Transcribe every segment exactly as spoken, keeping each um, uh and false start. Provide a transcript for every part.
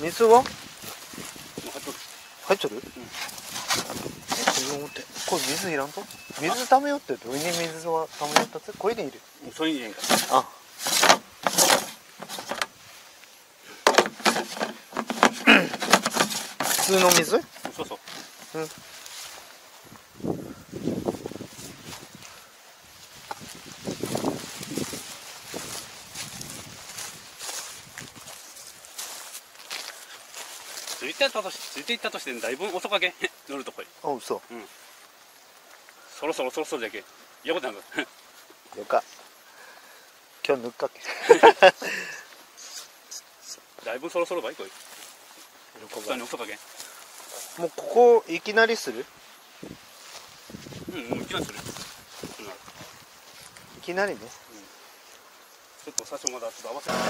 水は入っとる？これ水いらんと？水溜めよってどういう水は溜めよったつ？これでいる？それでいいんか。あ。普通の水？そうそう。うん。ついていったとしてだいぶ遅かけ乗るとこへ。あ、うそ、うん、そろそろそろそろじゃけよかったんだよか今日抜っかけだいぶそろそろばいこいここに遅かけもうここいきなりするうん、もういきなりする、うん、いきなりね、うん、ちょっと最初まだちょっと合わせない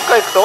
う一回行くと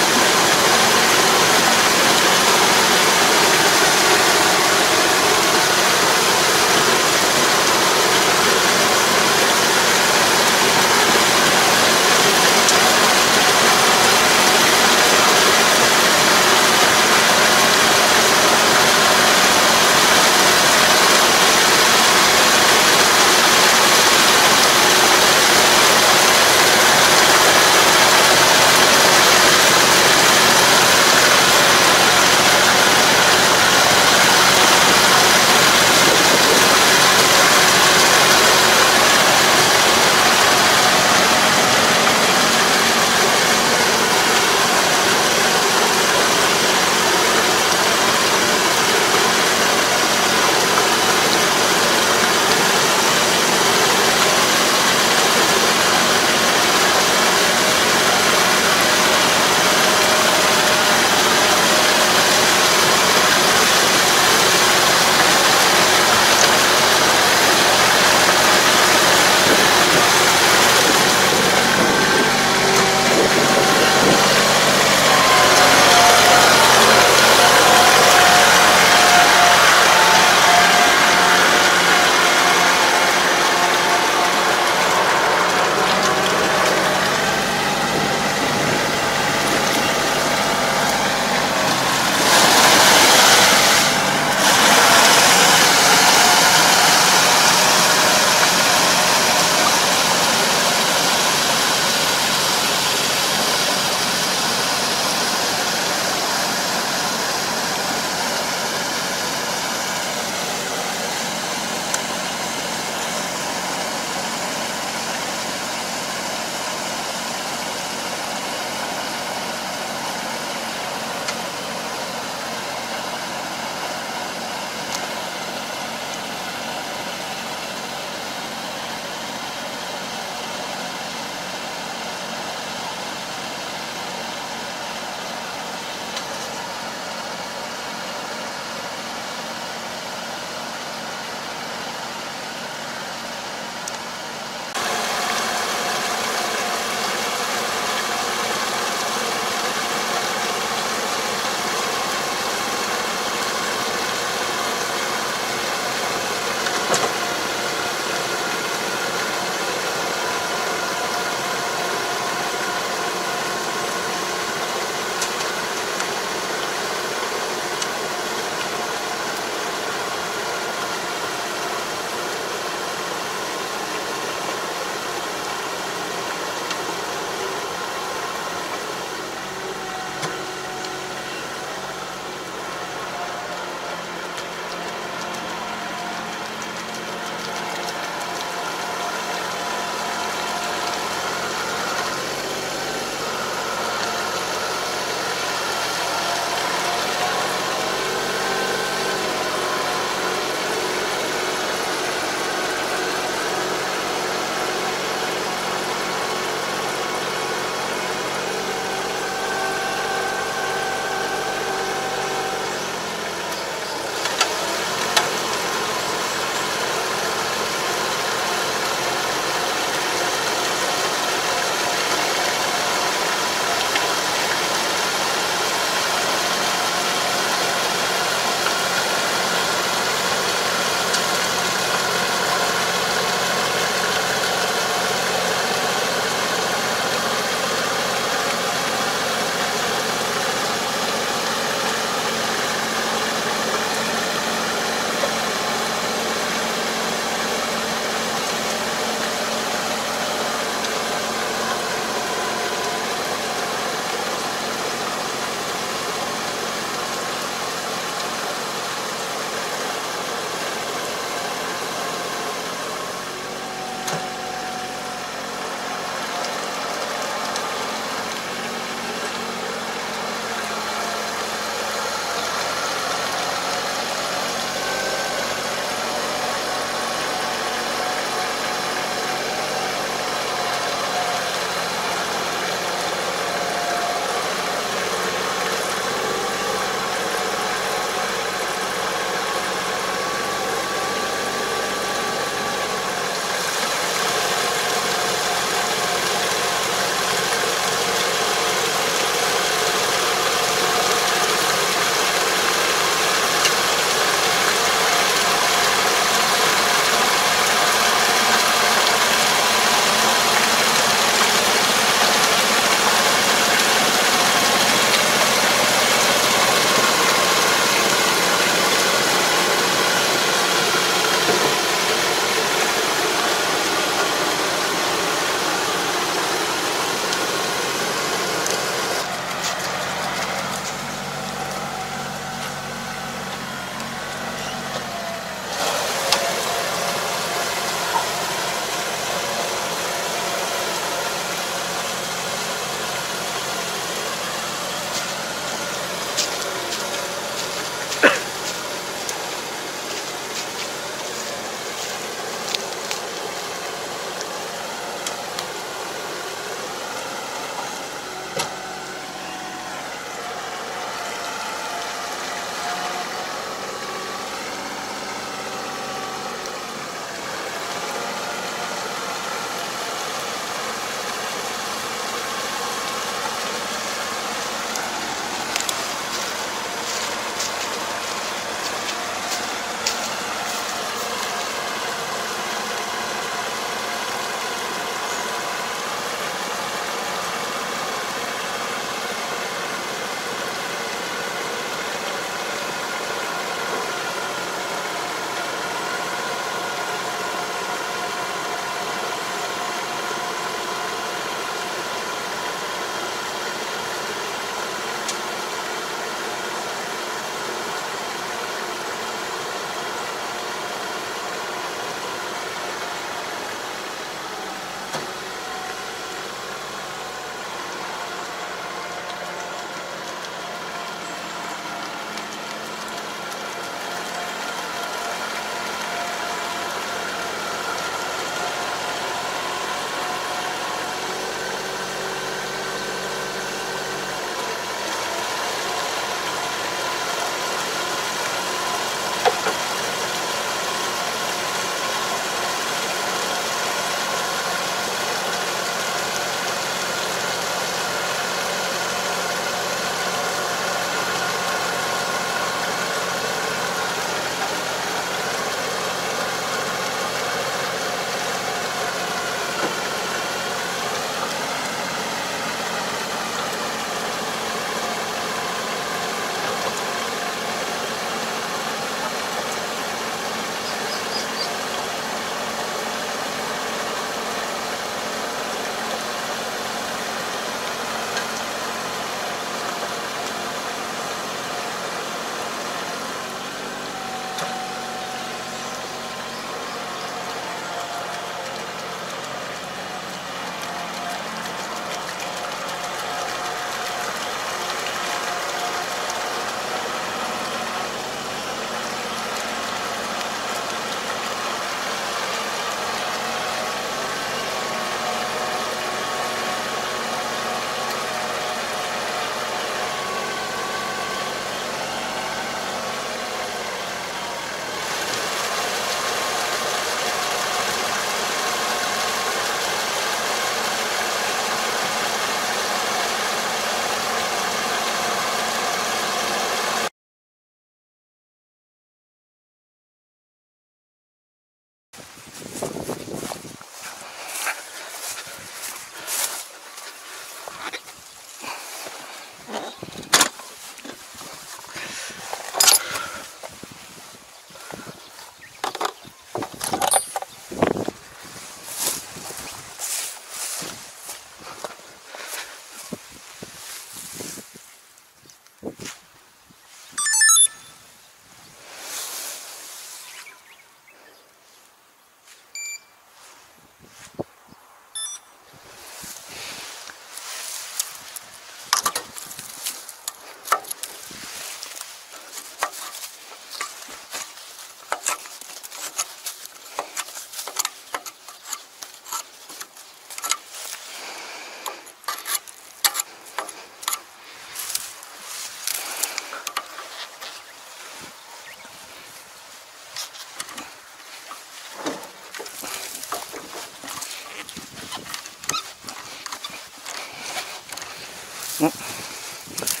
よし。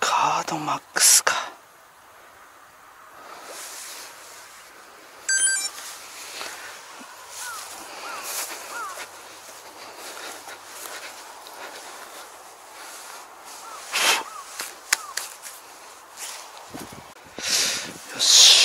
カードマックスか。よし。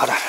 あらら。